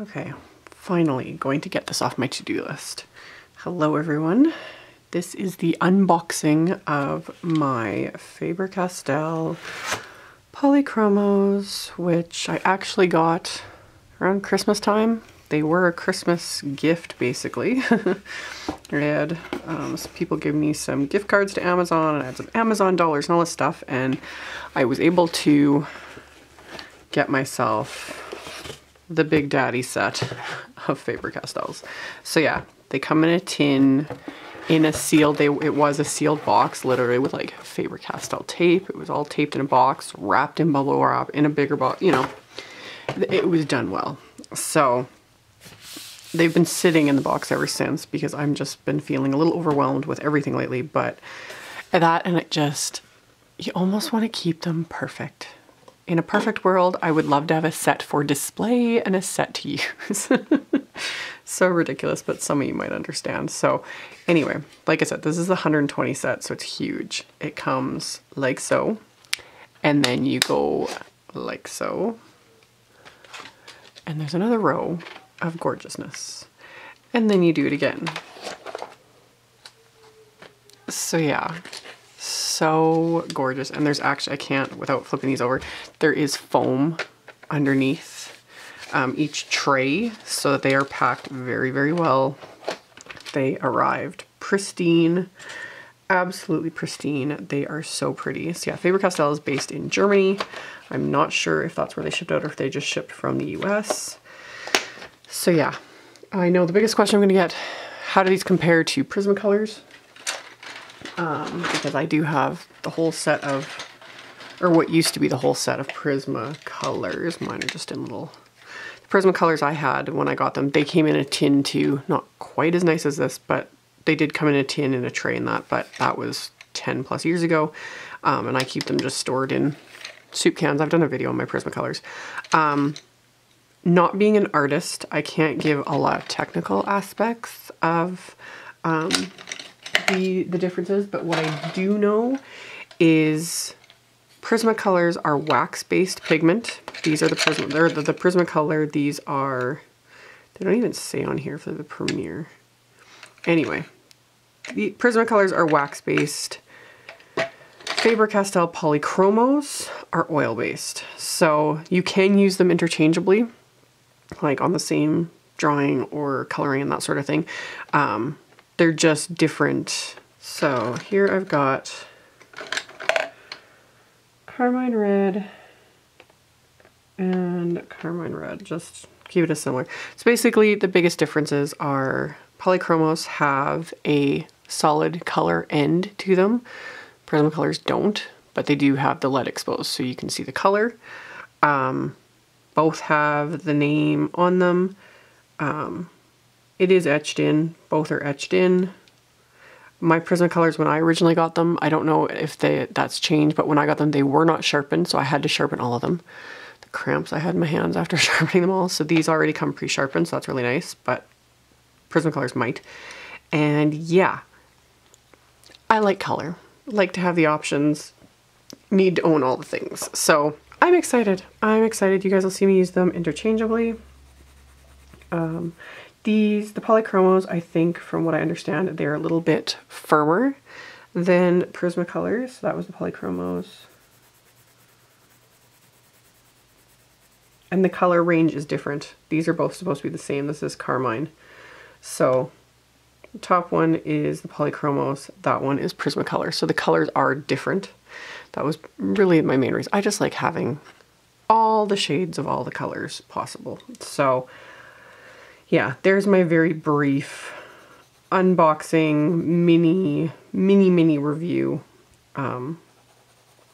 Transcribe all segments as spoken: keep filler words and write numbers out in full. Okay, finally going to get this off my to-do list. Hello everyone. This is the unboxing of my Faber-Castell Polychromos, which I actually got around Christmas time. They were a Christmas gift, basically. I had um, some people give me some gift cards to Amazon, and I had some Amazon dollars and all this stuff, and I was able to get myself the Big Daddy set of Faber-Castells. So yeah, they come in a tin, in a sealed, they, it was a sealed box, literally with like Faber-Castell tape. It was all taped in a box, wrapped in bubble wrap, in a bigger box, you know. It was done well. So they've been sitting in the box ever since because I've just been feeling a little overwhelmed with everything lately, but that and it just, you almost want to keep them perfect. In a perfect world, I would love to have a set for display and a set to use. So ridiculous, but some of you might understand. So anyway, like I said, this is the one hundred twenty set, so it's huge. It comes like so, and then you go like so, and there's another row of gorgeousness. And then you do it again. So yeah, so gorgeous. And there's actually, I can't without flipping these over, there is foam underneath um, each tray so that they are packed very, very well. They arrived pristine, absolutely pristine. They are so pretty. So yeah, Faber-Castell is based in Germany. I'm not sure if that's where they shipped out or if they just shipped from the U S. So yeah, I know the biggest question I'm gonna get, how do these compare to Prismacolors? Um, because I do have the whole set of, or what used to be the whole set of Prismacolors. Mine are just in little, the Prismacolors I had when I got them, they came in a tin too, not quite as nice as this, but they did come in a tin and a tray and that, but that was ten plus years ago. Um, and I keep them just stored in soup cans. I've done a video on my Prismacolors. Um, Not being an artist, I can't give a lot of technical aspects of um, the, the differences, but what I do know is Prismacolors are wax-based pigment. These are the, Prism they're the, the Prismacolor, these are, they don't even say on here for the premiere. Anyway, the Prismacolors are wax-based. Faber-Castell Polychromos are oil-based. So you can use them interchangeably, like on the same drawing or coloring and that sort of thing. Um, they're just different. So here I've got Carmine Red and Carmine Red, just keep it as similar. So basically the biggest differences are Polychromos have a solid color end to them. Prismacolors don't, but they do have the L E D exposed so you can see the color. Um, Both have the name on them. Um, it is etched in. Both are etched in. My Prismacolors, when I originally got them, I don't know if they, that's changed, but when I got them, they were not sharpened, so I had to sharpen all of them. The cramps I had in my hands after sharpening them all. So these already come pre-sharpened, so that's really nice, but Prismacolors might. And yeah, I like color. Like to have the options. Need to own all the things. So I'm excited. I'm excited. You guys will see me use them interchangeably. Um, these, the Polychromos, I think, from what I understand, they're a little bit firmer than Prismacolors. So that was the Polychromos. And the color range is different. These are both supposed to be the same. This is Carmine. So the top one is the Polychromos. That one is Prismacolor. So the colors are different. That was really my main reason. I just like having all the shades of all the colors possible. So yeah, there's my very brief unboxing mini, mini, mini review um,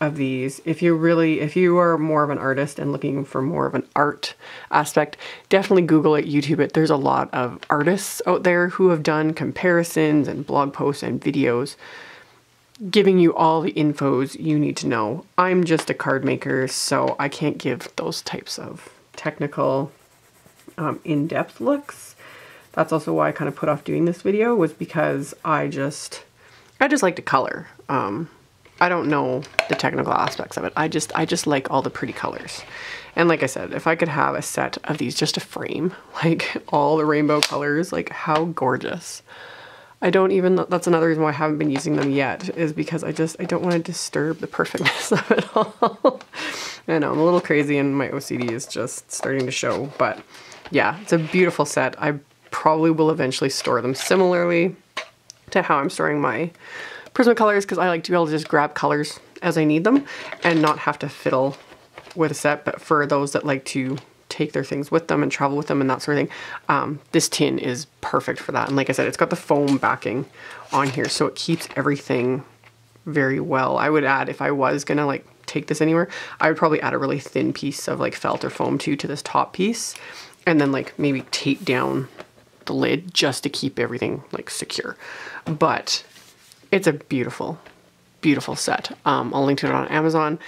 of these. If you really, if you are more of an artist and looking for more of an art aspect, definitely Google it, YouTube it. There's a lot of artists out there who have done comparisons and blog posts and videos giving you all the infos you need to know. I'm just a card maker, so I can't give those types of technical um, in-depth looks. That's also why I kind of put off doing this video, was because I just, I just like to color. Um, I don't know the technical aspects of it. I just, I just like all the pretty colors. And like I said, if I could have a set of these, just a frame, like all the rainbow colors, like how gorgeous. I don't even, that's another reason why I haven't been using them yet, is because I just, I don't want to disturb the perfectness of it all. I know, I'm a little crazy and my O C D is just starting to show, but yeah, it's a beautiful set. I probably will eventually store them similarly to how I'm storing my Prismacolors, because I like to be able to just grab colors as I need them and not have to fiddle with a set. But for those that like to take their things with them and travel with them and that sort of thing, um, this tin is perfect for that. And like I said, it's got the foam backing on here, so it keeps everything very well. I would add, if I was gonna like take this anywhere, I would probably add a really thin piece of like felt or foam too to this top piece, and then like maybe tape down the lid just to keep everything like secure. But it's a beautiful, beautiful set. Um, I'll link to it on Amazon.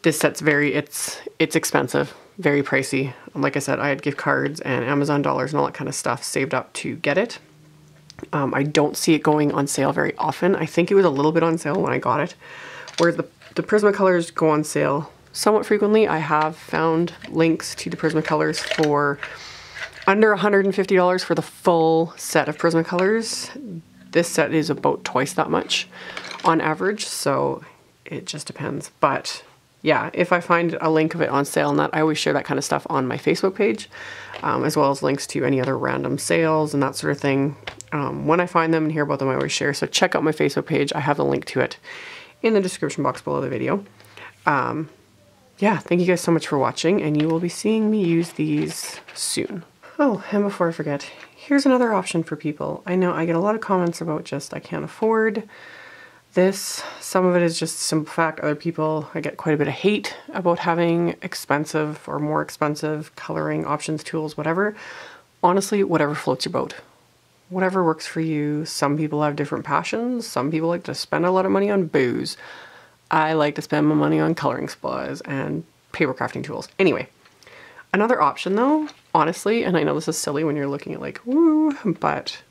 This set's very, it's it's expensive, very pricey. Like I said, I had gift cards and Amazon dollars and all that kind of stuff saved up to get it. Um, I don't see it going on sale very often. I think it was a little bit on sale when I got it, whereas the, the Prismacolors go on sale somewhat frequently. I have found links to the Prismacolors for under one hundred fifty dollars for the full set of Prismacolors. This set is about twice that much on average, so it just depends. But yeah, if I find a link of it on sale and that, I always share that kind of stuff on my Facebook page, um, as well as links to any other random sales and that sort of thing. Um, when I find them and hear about them, I always share. So check out my Facebook page. I have the link to it in the description box below the video. Um, yeah, thank you guys so much for watching, and you will be seeing me use these soon. Oh, and before I forget, here's another option for people. I know I get a lot of comments about just, I can't afford this. Some of it is just simple fact. Other people, I get quite a bit of hate about having expensive or more expensive coloring options, tools, whatever. Honestly, whatever floats your boat. Whatever works for you. Some people have different passions. Some people like to spend a lot of money on booze. I like to spend my money on coloring supplies and paper crafting tools. Anyway, another option though, honestly, and I know this is silly when you're looking at like, woo, but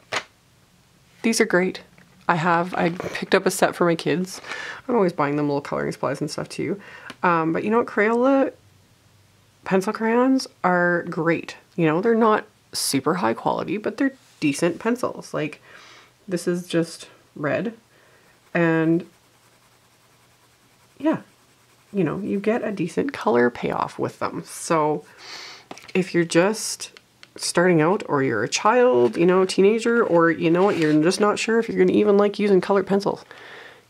these are great. I have, I picked up a set for my kids. I'm always buying them little coloring supplies and stuff too. Um, but you know what, Crayola pencil crayons are great. You know, they're not super high quality, but they're decent pencils. Like this is just red, and yeah, you know, you get a decent color payoff with them. So if you're just starting out, or you're a child, you know, teenager, or you know what, you're just not sure if you're going to even like using colored pencils,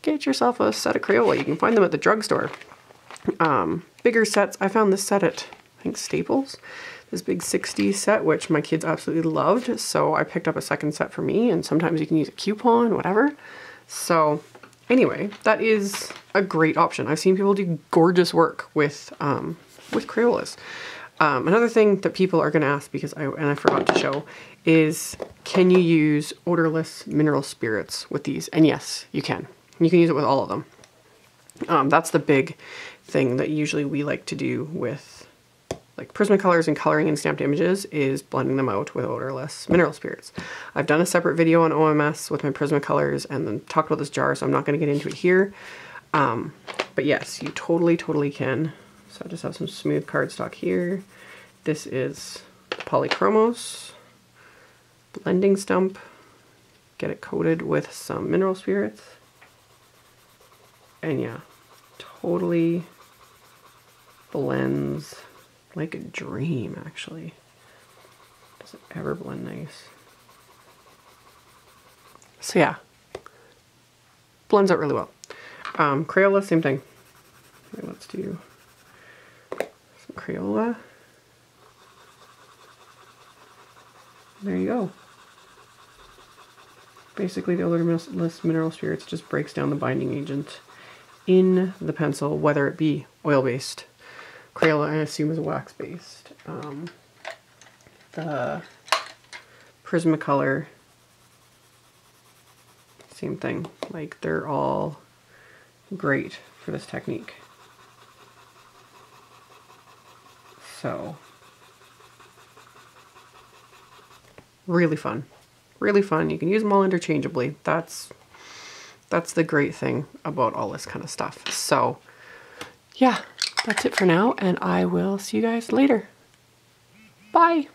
get yourself a set of Crayola. You can find them at the drugstore. Um, bigger sets, I found this set at, I think, Staples, this big sixty set, which my kids absolutely loved. So I picked up a second set for me, and sometimes you can use a coupon, whatever. So anyway, that is a great option. I've seen people do gorgeous work with, um, with Crayolas. Um, another thing that people are going to ask, because I, and I forgot to show, is can you use odorless mineral spirits with these? And yes, you can. You can use it with all of them. Um, that's the big thing that usually we like to do with like Prismacolors and coloring and stamped images, is blending them out with odorless mineral spirits. I've done a separate video on O M S with my Prismacolors and then talked about this jar, so I'm not going to get into it here. Um, but yes, you totally, totally can. So I just have some smooth cardstock here. This is Polychromos blending stump. Get it coated with some mineral spirits. And yeah, totally blends like a dream, actually. Doesn't ever blend nice. So yeah, blends out really well. Um, Crayola, same thing. Okay, let's do Crayola. There you go. Basically, the odorless mineral spirits just breaks down the binding agent in the pencil, whether it be oil-based. Crayola, I assume, is wax-based. Um, the Prismacolor, same thing. Like, they're all great for this technique. So really fun, really fun. You can use them all interchangeably. That's That's the great thing about all this kind of stuff. So yeah, that's it for now, and I will see you guys later. Bye.